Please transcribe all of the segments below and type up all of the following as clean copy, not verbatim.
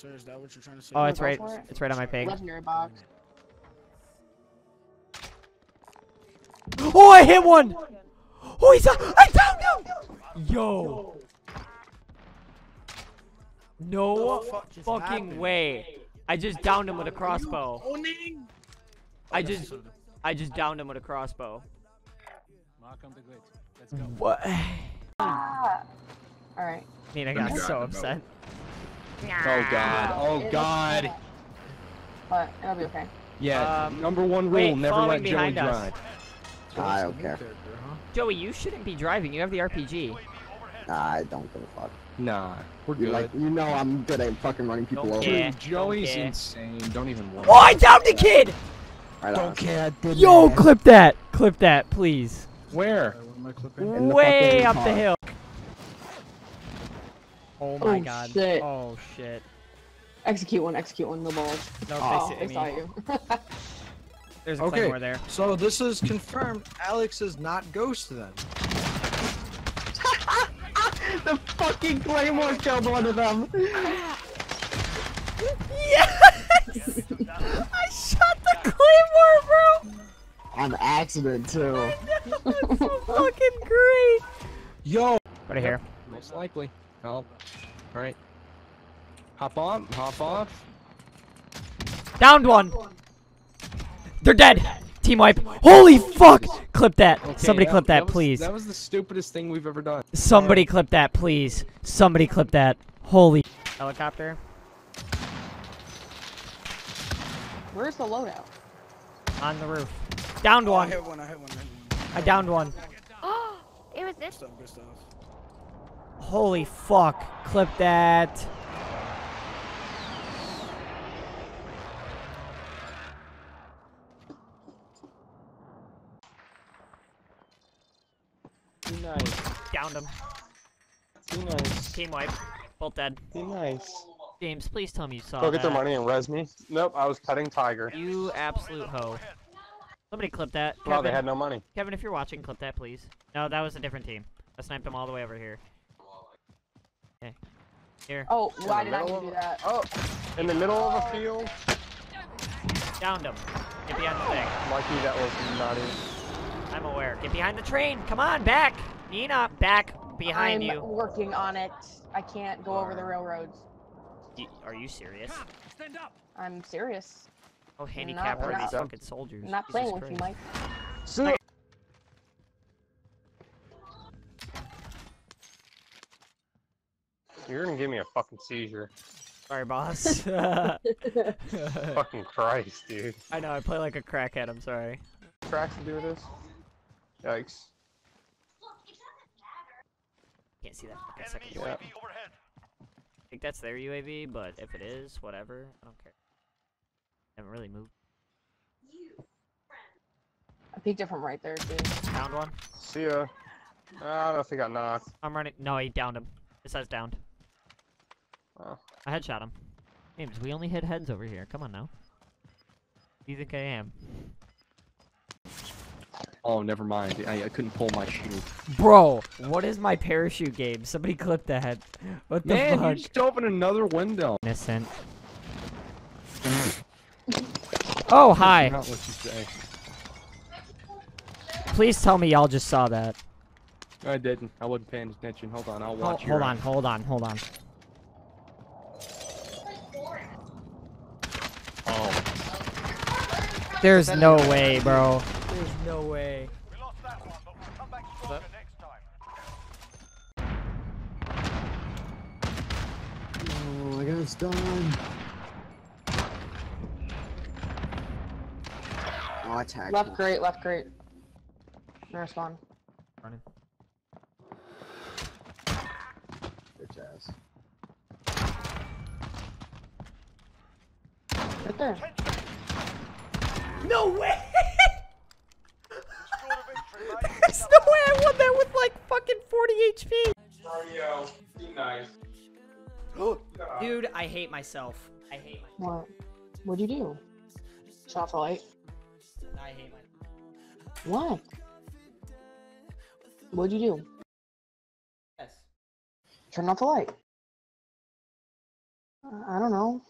So is that what you're trying to say? Oh, it's right. It's right on my ping. Legendary box. Oh, I hit one! Oh, he's up! I found him! Yo! No fucking way! I just downed him with a crossbow. I just downed him with a crossbow. What? All right. Nina got so upset. Oh god! Oh god! But it'll be okay. Yeah. Number one rule: never let Joey drive. I don't care. Joey, you shouldn't be driving. You have the RPG. I don't give a fuck. Nah, we're good. Like, you know I'm good at fucking running people over. Dude, Joey's insane. Don't even worry. Oh, I downed the kid! Right don't care. I did Yo, that. Clip that. Clip that, please. Where? Way up the hill. Oh my god. Shit. Oh shit. Execute one, the balls. No, they saw you. There's a claymore there. So this is confirmed. Alex is not Ghost then. The fucking claymore killed one of them. Yes! I shot the claymore, bro. On accident too. I know, that's so fucking great. Yo. Right here. Most likely. Oh. All right. Hop on. Hop off. Downed one. They're dead. Team wipe. Holy fuck! Clip that. Okay, somebody clip that, please. That was the stupidest thing we've ever done. Somebody clip that, please. Somebody clip that. Holy helicopter. Where's the loadout? On the roof. Downed one. I hit one. I downed one. Oh, it was this. Holy fuck! Clip that. Nice. Downed him. Too nice. Team wipe. Both dead. Too nice. James, please tell me you saw that. Go get their money and res me. Nope, I was petting Tiger. You absolute hoe. Somebody clip that. Kevin, wow, they had no money. Kevin, if you're watching, clip that, please. No, that was a different team. I sniped them all the way over here. Okay. Here. Oh, why did I do that? Oh, in the middle of a field. Downed him. Get behind the thing. Lucky that was not even. I'm aware. Get behind the train. Come on, back. Nina, back behind you. I'm working on it. I can't go over the railroads. Are you serious? Cop, stand up. I'm serious. Oh, handicap are these fucking soldiers. I'm not playing with you, Mike. So you're gonna give me a fucking seizure. Sorry, boss. Fucking Christ, dude. I know. I play like a crackhead. I'm sorry. Cracks to do with this. Yikes. Look, it doesn't matter. Can't see that fucking second UAV overhead. I think that's their UAV, but if it is, whatever. I don't care. I haven't really moved. I peeked it from right there, dude. Downed one. See ya. I don't know if he got knocked. I'm running. No, he downed him. It says downed. Oh. I headshot him. James, we only hit heads over here. Come on now. Do you think I am? Oh, never mind. I couldn't pull my shoe. Bro, what is my parachute game? Somebody clip that. What the fuck? Man, you just opened another window. Innocent. Oh, hi. That's not what you say. Please tell me y'all just saw that. I didn't. I wasn't paying attention. Hold on, I'll watch you. Hold on. Oh. There's no way, bro. There's no way. We lost that one, but we'll come back stronger next time. Oh, I got stunned. Oh, attack. Left great. No respawn. Running. Bitch ass. Right there. No way! There's no way I won that with like fucking 40 HP. Mario, be nice. Dude, I hate myself. What? What'd you do? Shot the light. I hate myself. What? What'd you do? Yes. Turn off the light. I don't know.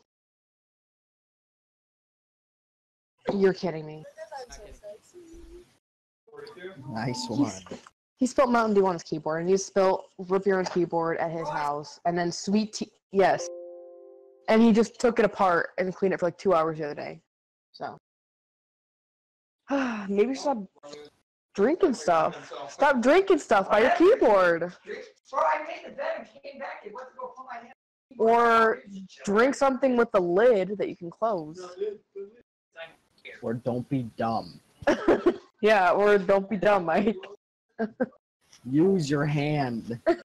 You're kidding me. Nice one. He spilled Mountain Dew on his keyboard, and he spilled Root Beer on his keyboard at his house, and then sweet tea. Yes. And he just took it apart and cleaned it for like 2 hours the other day. So. Maybe stop drinking stuff. Stop drinking stuff by your keyboard. Or drink something with a lid that you can close. Or don't be dumb. Yeah, or don't be dumb, Mike. Use your hand.